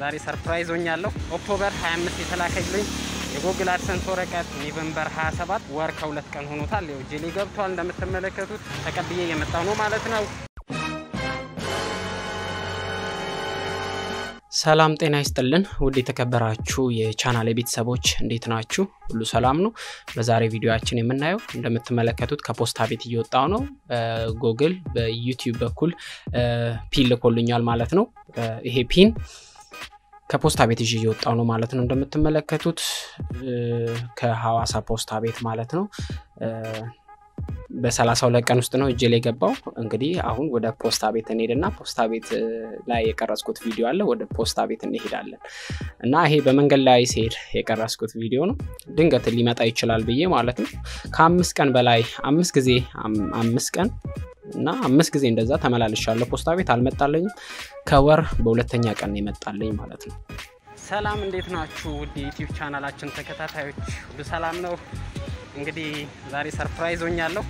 ዛሬ ሰርፕራይዝ ሆኛለሁ ኦክቶበር 25 የተላከልኝ የጎግል አድሰንስ ወረቀት ኖቬምበር 27 ወር ከሁለት ቀን ሆኖታል ያው ጄሊ ገብቷል እንደምትመለከቱት ተቀብዬ የመጣው ነው ማለት ነው ሰላም ጤና ይስጥልን ውድ የተከበራችሁ የቻናሌ ቤተሰቦች እንዴት ናችሁ ሁሉ ሰላም ነው በዛሬ ቪዲዮአችን የምናየው እንደምትመለከቱት ከፖስታ ቤት እየወጣው ነው በጎግል በዩቲዩብ በኩል ፒን ልኮልኛል ማለት ነው ይሄ ፒን ከፖስታ ቤት እየወጣው ነው ማለት ነው እንደምትመለከቱት ከሐዋሳ ፖስታ ቤት ማለት ነው በ32 ቀን ውስጥ ነው እጄ ላይ ገባው እንግዲህ አሁን ወደ ፖስታ ቤት እንሄድና ፖስታ ቤት ላይ የቀረጽኩት ቪዲዮ አለ ወደ ፖስታ ቤት እንሄዳለን እና ይሄ በመንገድ ላይ ሲሄድ የቀረጽኩት ቪዲዮ ነው ድንገት ሊመጣ ይችላል ብዬ ማለት ነው ከ5 ቀን በላይ 5 ቀን እና 5 ጊዜ እንደዛ ተመላልሻለሁ ፖስታ ቤት አልመጣለኝ ከወር በሁለተኛ ቀን ነው የመጣለኝ ማለት ነው ሰላም እንዴት ናችሁ ውድ ዩቲዩብ ቻናላችን ተከታታዮች ሁሉ ሰላም ነው እንግዲህ ዛሬ ሰርፕራይዝ ሆኛለሁ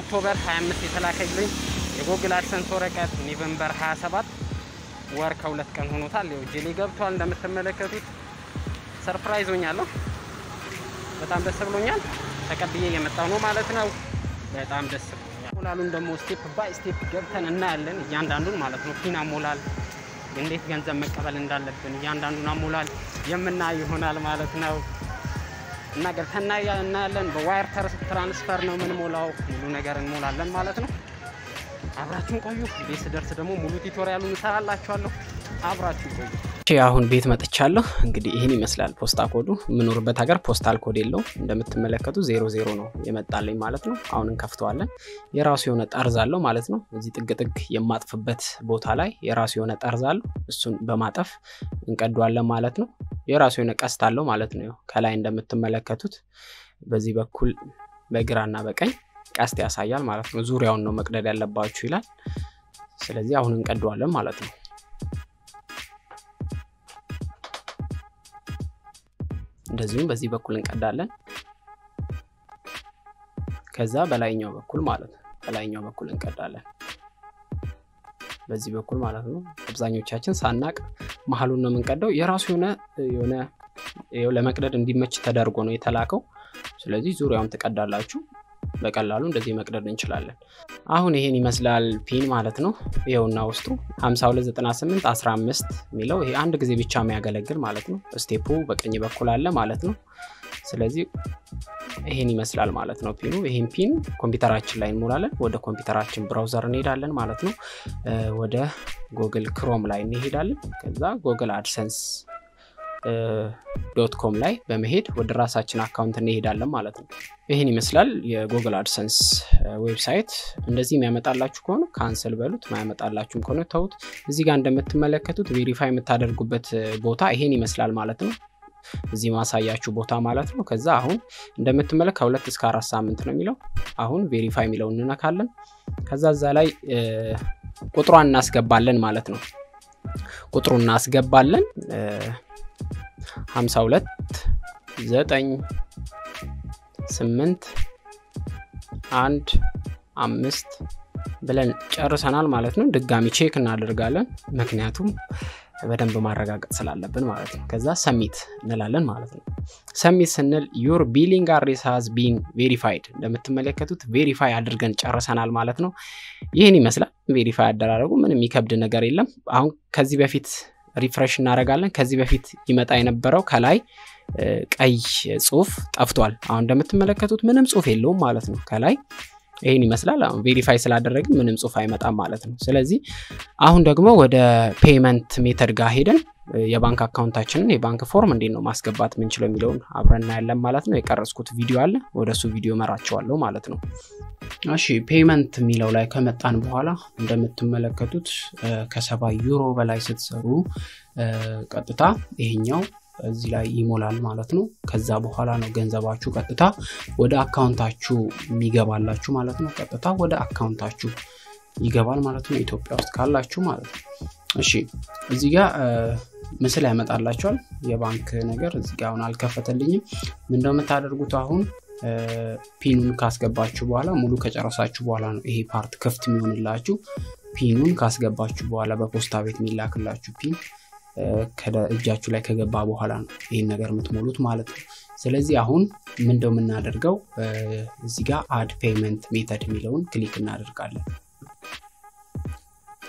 ኦክቶበር 25 የተላከልኝ የጎግል አድሰንስ ወረቀት ኖቬምበር 27 ወር ከሁለት ቀን ሆኖታል ያው ጄሊ ገብቷል እንደምትመለከቱት ሰርፕራይዝ ሆኛለሁ በጣም ደስ ብሎኛል ተቀብዬ የመጣው ነው ማለት ነው በጣም ደስ ብሎኛል ሞላሉን ደሞ ስቴፕ ባይ ስቴፕ ገብተን እና ያለን ያንዳንዱን ማለት ነው ፒና ሞላል እንዴት ገንዘብ መቀበል እንዳለብን ያንዳንዱን አሞላል የምና ይሆናል ማለት ነው እና ገብተና ያለን በዋየር ትራንስፈር ነው ምን ሞላው ሁሉ ነገር እንሞላለን ማለት ነው አብራችሁን ቆዩ ቤት ስደርስ ደሞ ሙሉ ቱቶሪያሉን እንሰራላችኋለሁ አብራችሁን ቆዩ አሁን ቤት መጥቻለሁ እንግዲህ ይሄን ይመስላል ፖስታ ኮዱ ምኖርበት ሀገር ፖስታል ኮድ የለው እንደምትመለከቱ 00 ነው የመጣልኝ ማለት ነው አሁን እንከፍተዋለን የራሱ የሆነ ጣርዝ አለው ማለት ነው እዚህ ጥግጥግ የማጥፍበት ቦታ ላይ የራሱ የሆነ ጣርዝ አለው እሱን በማጠፍ እንቀደዋለን ማለት ነው የራሱ የሆነ ቀስት አለው ማለት ነው ከላይ እንደምትመለከቱት በዚህ በኩል በግራና በቀኝ ቀስት ያሳያል ማለት ነው ዙሪያውን ነው መቅደድ ያለባችሁ ይላል ስለዚህ አሁን እንቀደዋለን ማለት ነው እንደዚሁም በዚህ በኩል እንቀዳለን ከዛ በላይኛው በኩል ማለት ነው በላይኛው በኩል እንቀዳለን በዚህ በኩል ማለት ነው አብዛኞቻችን ሳናቅ መሐሉን ነው መንቀደው የራሱ የሆነ ለመቅደድ እንዲመች ተደርጎ ነው የተላከው ስለዚህ ዙሪያውን ተቀዳላችሁ በቀላሉ እንደዚህ መቅደድ እንችላለን አሁን ይሄን ይመስላል ፒን ማለት ነው ይሄውና ውስጡ 5298 15 ሚለው ይሄ አንድ ጊዜ ብቻ የሚያገለግል ማለት ነው ስቴፑ በቀኝ በኩል አለ ማለት ነው ስለዚህ ይሄን ይመስላል ማለት ነው ፒኑ ይሄን ፒን ኮምፒውተራችን ላይ እንሞላለን ወደ ኮምፒውተራችን ብራውዘር እንሄዳለን ማለት ነው ወደ Google Chrome ላይ እንሄዳለን ከዛ Google AdSense .com ላይ በመሄድ ወደ ራሳችን አካውንት እንሄዳለን ማለት ነው ይሄን ይመስላል የጎግል አድሰንስ ዌብሳይት እንደዚህ የሚያመጣላችሁ ከሆነ ካንሰል በሉት ማያመጣላችሁም ከሆነ ተውት እዚህ ጋር እንደምትመለከቱት ቬሪፋይ የምታደርጉበት ቦታ ይሄን ይመስላል ማለት ነው እዚህ ማሳያችሁ ቦታ ማለት ነው ከዛ አሁን እንደምትመለከቱ 2 እስከ 4 ሳምንት ነው የሚለው አሁን ቬሪፋይ የሚለው እንነካለን ከዛ እዛ ላይ ቁጥሩን እናስገባለን ማለት ነው ቁጥሩን እናስገባለን 529815 ብለን ጨርሰናል ማለት ነው ድጋሚ ቼክ እናደርጋለን ምክንያቱም በደንብ ማረጋጋት ስላለብን ማለት ነው ከዛ ሰሚት እንላለን ማለት ነው ሰሚት ስንል your billing address has been verified እንደምትመለከቱት ቬሪፋይ አድርገን ጨርሰናል ማለት ነው ይሄን ይመስላል ቬሪፋይ አደረጉ ምንም ይከብድ ነገር የለም አሁን ከዚህ በፊት ሪፍሬሽ እናደርጋለን ከዚህ በፊት ይመጣ የነበረው ከላይ ቀይ ጽሁፍ ጠፍቷል አሁን እንደምትመለከቱት ምንም ጽሁፍ የለውም ማለት ነው ከላይ ይሄን ይመስላል አሁን ቬሪፋይ ስላደረግን ምንም ጽሁፍ አይመጣም ማለት ነው ስለዚህ አሁን ደግሞ ወደ ፔመንት ሜተድ ጋር ሄደን የባንክ አካውንታችንን የባንክ ፎርም እንዴት ነው ማስገባት ምንችለው የሚለውን አብረን ያለን ማለት ነው የቀረጽኩት ቪዲዮ አለ ወደሱ ቪዲዮ መራቸዋለሁ ማለት ነው እሺ ፔመንት ሚለው ላይ ከመጣን በኋላ እንደምትመለከቱት ከ€7 በላይ ስትሰሩ ቀጥታ ይሄኛው እዚህ ላይ ይሞላል ማለት ነው ከዛ በኋላ ነው ገንዘባችሁ ቀጥታ ወደ አካውንታችሁ የሚገባላችሁ ማለት ነው ቀጥታ ወደ አካውንታችሁ ይገባል ማለት ነው ኢትዮጵያ ውስጥ ካላችሁ ማለት ነው እሺ እዚህ ጋር መስለ ያመጣላችኋል የባንክ ነገር እዚህ ጋር አሁን አልከፈተልኝም ምንድነው የምታደርጉት አሁን ፒኑን ካስገባችሁ በኋላ ሙሉ ከጨረሳችሁ በኋላ ነው ይሄ ፓርት ክፍት የሚሆንላችሁ ፒኑን ካስገባችሁ በኋላ በፖስታ ቤት ሚላክላችሁ ፒን ከእጃችሁ ላይ ከገባ በኋላ ነው ይሄን ነገር የምትሞሉት ማለት ነው። ስለዚህ አሁን ምን እንደምናደርገው እዚህ ጋር አድ ፔመንት ሜተድ የሚለውን ክሊክ እናደርጋለን።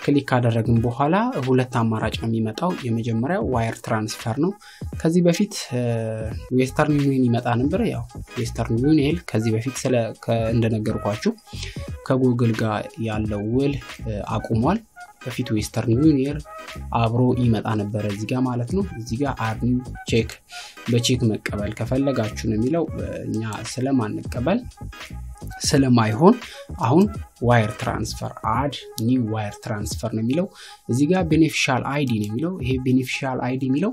ክሊክ ካደረግን በኋላ ሁለት አማራጭ ነው የሚመጣው። የመጀመሪያው ዋየር ትራንስፈር ነው። ከዚህ በፊት ዌስተርን ዩኒየን ይመጣ ነበር። ያው ዌስተርን ዩኒየን ከዚህ በፊት ስለ እንደነገርኳችሁ ከጉግል ጋር ያለው ውል አቁሟል። በፊት ዌስተርን ዩኒየን አብሮ ይመጣ ነበር እዚህ ጋር ማለት ነው። እዚህ ጋር አድ ቼክ በቼክ መቀበል ከፈለጋችሁ ነው የሚለው። እኛ ስለማንቀበል ስለማይሆን አሁን ዋየር ትራንስፈር አድ ኒው ዋየር ትራንስፈር ነው የሚለው። እዚህ ጋር ቤኔፊሻል አይዲ ነው የሚለው። ይሄ ቤኔፊሻል አይዲ የሚለው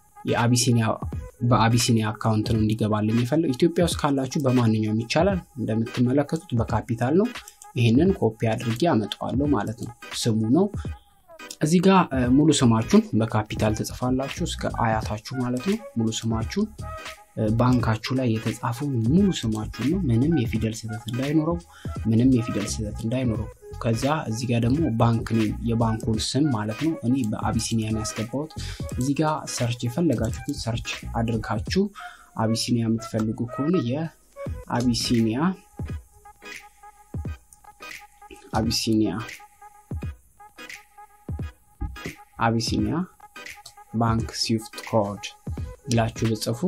የአቢሲኒያ በአቢሲኒያ አካውንት ነው እንዲገባልኝ የፈለኩት። ኢትዮጵያ ውስጥ ካላችሁ በማንኛውም ይቻላል። እንደምትመለከቱት በካፒታል ነው። ይሄንን ኮፒ አድርጌ አመጣዋለሁ ማለት ነው። ስሙ ነው እዚህ ጋር ሙሉ ስማችሁን በካፒታል ተጽፋላችሁ እስከ አያታችሁ ማለት ነው። ሙሉ ስማችሁን ባንካችሁ ላይ የተጻፈው ሙሉ ስማችሁ ነው። ምንም የፊደል ስህተት እንዳይኖረው ከዛ እዚህ ጋር ደግሞ ባንክ ኔም የባንኩን ስም ማለት ነው። እኔ በአቢሲኒያ ያስገባሁት እዚህ ጋር ሰርች የፈለጋችሁት ሰርች አድርጋችሁ አቢሲኒያ የምትፈልጉ ከሆነ የአቢሲኒያ ባንክ ስዊፍት ኮድ ብላችሁ ልጽፉ።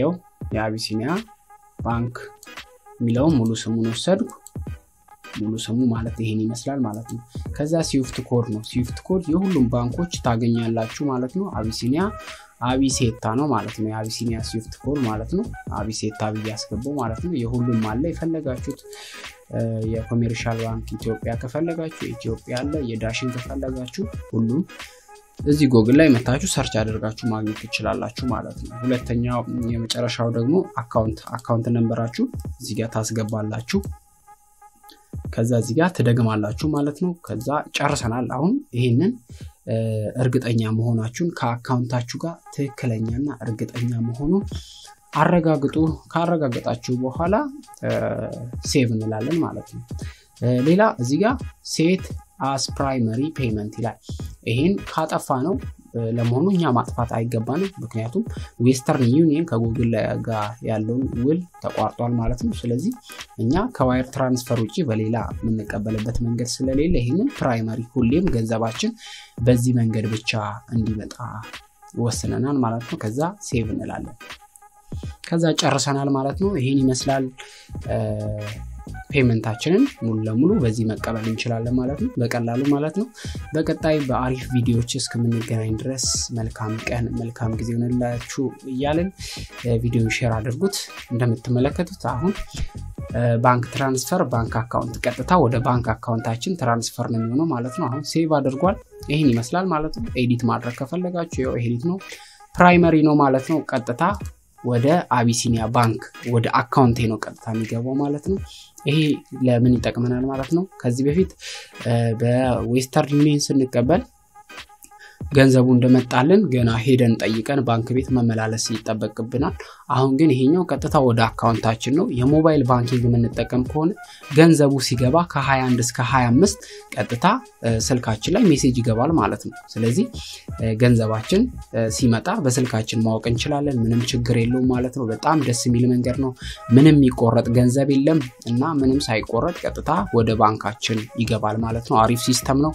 ያው የአቢሲኒያ ባንክ ሚለው ሙሉ ስሙን ወሰድኩ። ሙሉ ስሙ ማለት ይሄን ይመስላል ማለት ነው። ከዛ ስዊፍት ኮድ ነው። ስዊፍት ኮድ የሁሉም ባንኮች ታገኛላችሁ ማለት ነው። አቢሲኒያ አቢሴታ ነው ማለት ነው። የአቢሲኒያ ስዊፍት ኮድ ማለት ነው። አቢሴታ ብያስገባው ማለት ነው። የሁሉም አለ የፈለጋችሁት የኮሜርሻል ባንክ ኢትዮጵያ ከፈለጋችሁ ኢትዮጵያ አለ። የዳሽን ከፈለጋችሁ ሁሉም እዚ ጉግል ላይ መታችሁ ሰርች አድርጋችሁ ማግኘት ትችላላችሁ ማለት ነው። ሁለተኛው የመጨረሻው ደግሞ አካውንት ነምበራችሁ እዚ ጋር ታስገባላችሁ። ከዛ እዚ ጋር ተደግማላችሁ ማለት ነው። ከዛ ጨርሰናል። አሁን ይሄንን እርግጠኛ መሆናችሁን ከአካውንታችሁ ጋር ትክክለኛና እርግጠኛ መሆኑን አረጋግጡ። ካረጋግጣችሁ በኋላ ሴቭ እንላለን ማለት ነው። ሌላ እዚ ጋር ሴት አስ ፕራይመሪ ፔመንት ይላል። ይሄን ካጣፋ ነው ለመሆኑኛ ማጥፋት አይገባንም። ምክንያቱም ዌስተርን ዩኒየን ከጉግል ጋር ያለውን ውል ተቋርጧል ማለት ነው። ስለዚህ እኛ ከዋየር ትራንስፈር ውጪ በሌላ ምንቀበለበት መንገድ ስለሌለ ይሄንን ፕራይመሪ ሁሌም ገንዘባችን በዚህ መንገድ ብቻ እንዲመጣ ወስነናል ማለት ነው። ከዛ ሴቭ እንላለን። ከዛ ጨርሰናል ማለት ነው። ይሄን ይመስላል ፔመንታችንን ሙሉ ለሙሉ በዚህ መቀበል እንችላለን ማለት ነው። በቀላሉ ማለት ነው። በቀጣይ በአሪፍ ቪዲዮዎች እስከምንገናኝ ድረስ መልካም ቀን መልካም ጊዜ ይሁንላችሁ እያልን ቪዲዮውን ሼር አድርጉት። እንደምትመለከቱት አሁን ባንክ ትራንስፈር ባንክ አካውንት ቀጥታ ወደ ባንክ አካውንታችን ትራንስፈር ነው የሚሆነው ማለት ነው። አሁን ሴቭ አድርጓል። ይሄን ይመስላል ማለት ነው። ኤዲት ማድረግ ከፈለጋችሁ ያው ኤዲት ነው ፕራይመሪ ነው ማለት ነው። ቀጥታ ወደ አቢሲኒያ ባንክ ወደ አካውንቴ ነው ቀጥታ የሚገባው ማለት ነው። ይሄ ለምን ይጠቅመናል ማለት ነው? ከዚህ በፊት በዌስተርን ዩኒየን ስንቀበል ገንዘቡ እንደመጣልን ገና ሄደን ጠይቀን ባንክ ቤት መመላለስ ይጠበቅብናል። አሁን ግን ይሄኛው ቀጥታ ወደ አካውንታችን ነው። የሞባይል ባንኪንግ ምንጠቀም ከሆነ ገንዘቡ ሲገባ ከ21 እስከ 25 ቀጥታ ስልካችን ላይ ሜሴጅ ይገባል ማለት ነው። ስለዚህ ገንዘባችን ሲመጣ በስልካችን ማወቅ እንችላለን። ምንም ችግር የለው ማለት ነው። በጣም ደስ የሚል መንገድ ነው። ምንም ይቆረጥ ገንዘብ የለም እና ምንም ሳይቆረጥ ቀጥታ ወደ ባንካችን ይገባል ማለት ነው። አሪፍ ሲስተም ነው።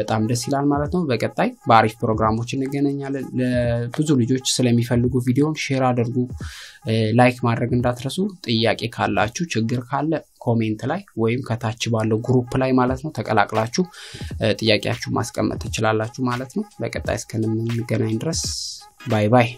በጣም ደስ ይላል ማለት ነው። በቀጣይ በአሪፍ ፕሮግራሞች እንገናኛለን። ለብዙ ልጆች ስለሚፈልጉ ቪዲዮን ሼር አድርጉ። ላይክ ማድረግ እንዳትረሱ። ጥያቄ ካላችሁ ችግር ካለ ኮሜንት ላይ ወይም ከታች ባለው ግሩፕ ላይ ማለት ነው ተቀላቅላችሁ ጥያቄያችሁ ማስቀመጥ ትችላላችሁ ማለት ነው። በቀጣይ እስከምንገናኝ ድረስ ባይ ባይ።